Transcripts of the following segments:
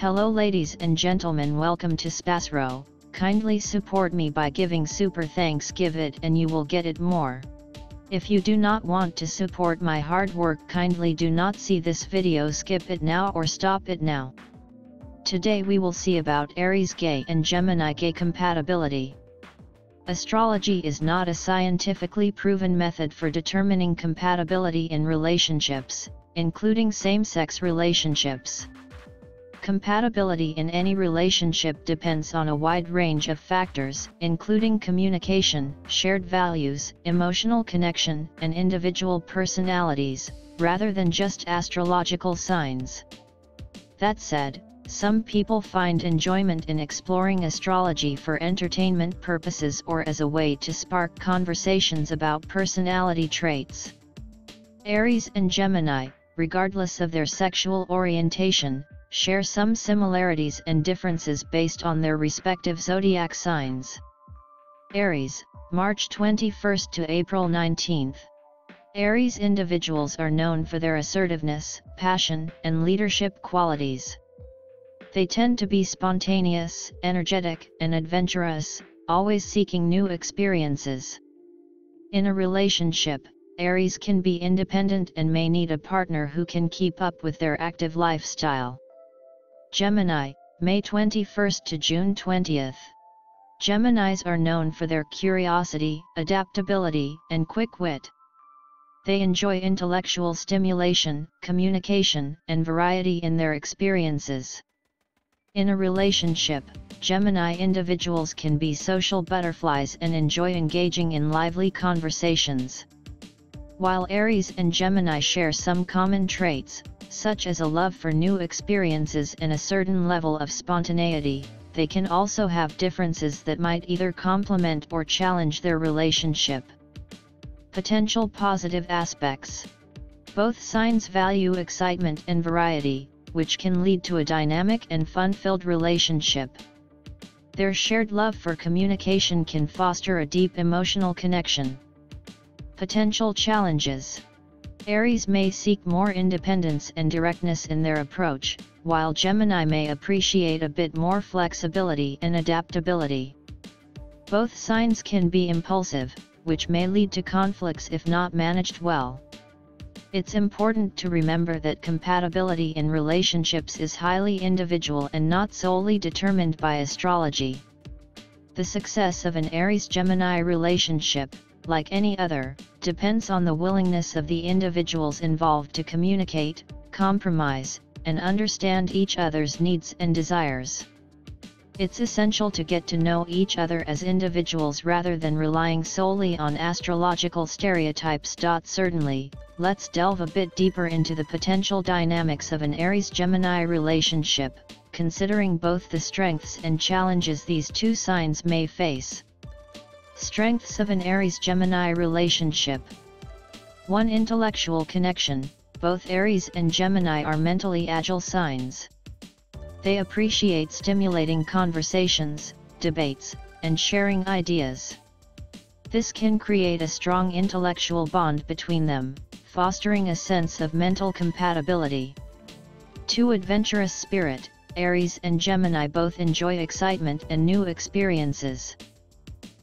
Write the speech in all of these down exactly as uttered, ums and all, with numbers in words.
Hello ladies and gentlemen, welcome to Spasro. Kindly support me by giving super thanks, give it and you will get it more. If you do not want to support my hard work, kindly do not see this video, skip it now or stop it now. Today we will see about Aries gay and Gemini gay compatibility. Astrology is not a scientifically proven method for determining compatibility in relationships, including same-sex relationships. Compatibility in any relationship depends on a wide range of factors, including communication, shared values, emotional connection, and individual personalities, rather than just astrological signs. That said, some people find enjoyment in exploring astrology for entertainment purposes or as a way to spark conversations about personality traits. Aries and Gemini, regardless of their sexual orientation, share some similarities and differences based on their respective zodiac signs. Aries, March twenty-first to April nineteenth. Aries individuals are known for their assertiveness, passion, and leadership qualities. They tend to be spontaneous, energetic, and adventurous, always seeking new experiences. In a relationship, Aries can be independent and may need a partner who can keep up with their active lifestyle. Gemini, May twenty-first to June twentieth. Geminis are known for their curiosity, adaptability, and quick wit. They enjoy intellectual stimulation, communication, and variety in their experiences. In a relationship, Gemini individuals can be social butterflies and enjoy engaging in lively conversations. While Aries and Gemini share some common traits, such as a love for new experiences and a certain level of spontaneity, they can also have differences that might either complement or challenge their relationship. Potential positive aspects. Both signs value excitement and variety, which can lead to a dynamic and fun-filled relationship. Their shared love for communication can foster a deep emotional connection. Potential challenges. Aries may seek more independence and directness in their approach, while Gemini may appreciate a bit more flexibility and adaptability. Both signs can be impulsive, which may lead to conflicts if not managed well. It's important to remember that compatibility in relationships is highly individual and not solely determined by astrology. The success of an Aries-Gemini relationship, like any other, depends on the willingness of the individuals involved to communicate, compromise, and understand each other's needs and desires. It's essential to get to know each other as individuals rather than relying solely on astrological stereotypes. Certainly, let's delve a bit deeper into the potential dynamics of an Aries-Gemini relationship, considering both the strengths and challenges these two signs may face. Strengths of an Aries-Gemini relationship. One Intellectual connection. Both Aries and Gemini are mentally agile signs. They appreciate stimulating conversations, debates, and sharing ideas. This can create a strong intellectual bond between them, fostering a sense of mental compatibility. Two Adventurous spirit. Aries and Gemini both enjoy excitement and new experiences.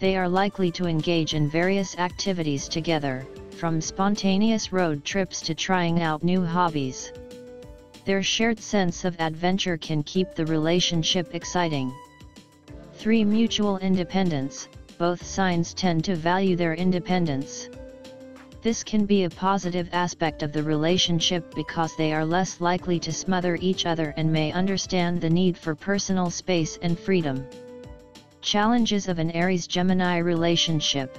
They are likely to engage in various activities together, from spontaneous road trips to trying out new hobbies. Their shared sense of adventure can keep the relationship exciting. Three Mutual independence. Both signs tend to value their independence. This can be a positive aspect of the relationship because they are less likely to smother each other and may understand the need for personal space and freedom. Challenges of an Aries-Gemini relationship.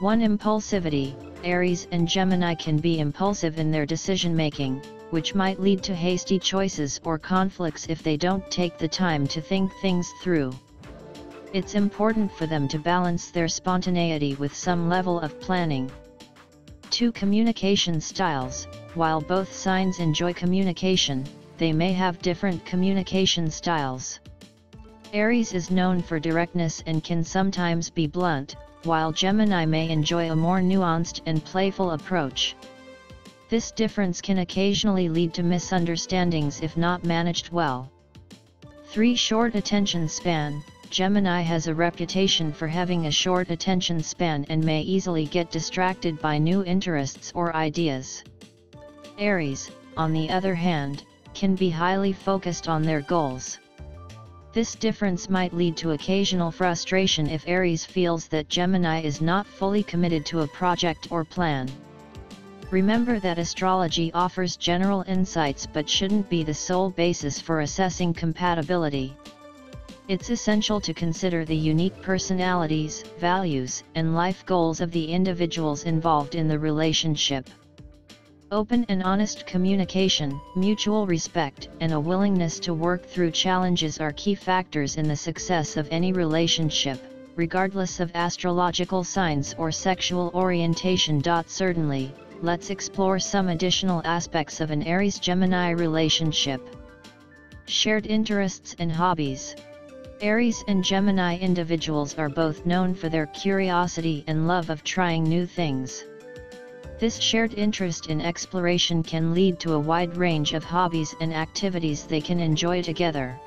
One Impulsivity. Aries and Gemini can be impulsive in their decision-making, which might lead to hasty choices or conflicts if they don't take the time to think things through. It's important for them to balance their spontaneity with some level of planning. Two Communication styles. While both signs enjoy communication, they may have different communication styles. Aries is known for directness and can sometimes be blunt, while Gemini may enjoy a more nuanced and playful approach. This difference can occasionally lead to misunderstandings if not managed well. three Short attention span. Gemini has a reputation for having a short attention span and may easily get distracted by new interests or ideas. Aries, on the other hand, can be highly focused on their goals. This difference might lead to occasional frustration if Aries feels that Gemini is not fully committed to a project or plan. Remember that astrology offers general insights but shouldn't be the sole basis for assessing compatibility. It's essential to consider the unique personalities, values, and life goals of the individuals involved in the relationship. Open and honest communication, mutual respect, and a willingness to work through challenges are key factors in the success of any relationship, regardless of astrological signs or sexual orientation. Certainly, let's explore some additional aspects of an Aries-Gemini relationship. Shared interests and hobbies. Aries and Gemini individuals are both known for their curiosity and love of trying new things. This shared interest in exploration can lead to a wide range of hobbies and activities they can enjoy together.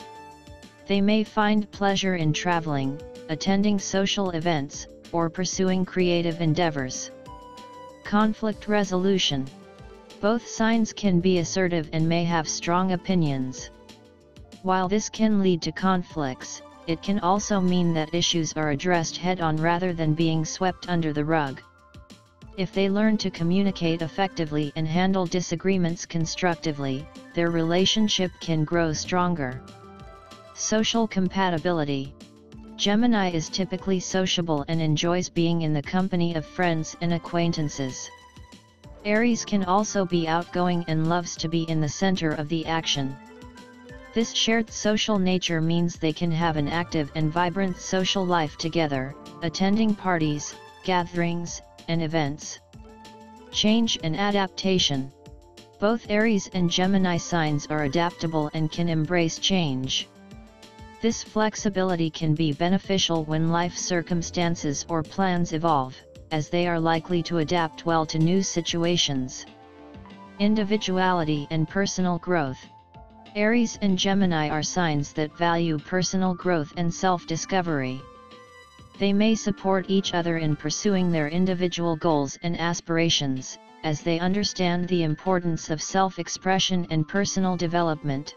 They may find pleasure in traveling, attending social events, or pursuing creative endeavors. Conflict resolution. Both signs can be assertive and may have strong opinions. While this can lead to conflicts, it can also mean that issues are addressed head-on rather than being swept under the rug. If they learn to communicate effectively and handle disagreements constructively, their relationship can grow stronger. Social compatibility. Gemini is typically sociable and enjoys being in the company of friends and acquaintances. Aries can also be outgoing and loves to be in the center of the action. This shared social nature means they can have an active and vibrant social life together, attending parties, gatherings, and events. Change and adaptation. Both Aries and Gemini signs are adaptable and can embrace change. This flexibility can be beneficial when life circumstances or plans evolve, as they are likely to adapt well to new situations. Individuality and personal growth. Aries and Gemini are signs that value personal growth and self-discovery. They may support each other in pursuing their individual goals and aspirations, as they understand the importance of self-expression and personal development.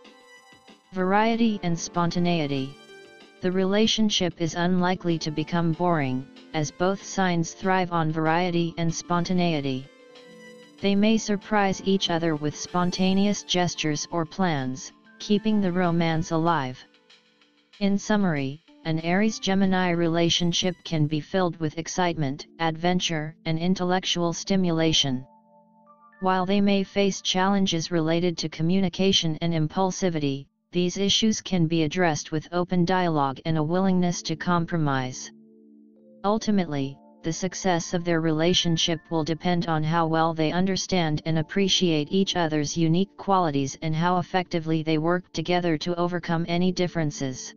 Variety and spontaneity. The relationship is unlikely to become boring, as both signs thrive on variety and spontaneity. They may surprise each other with spontaneous gestures or plans, keeping the romance alive. In summary, an Aries-Gemini relationship can be filled with excitement, adventure, and intellectual stimulation. While they may face challenges related to communication and impulsivity, these issues can be addressed with open dialogue and a willingness to compromise. Ultimately, the success of their relationship will depend on how well they understand and appreciate each other's unique qualities and how effectively they work together to overcome any differences.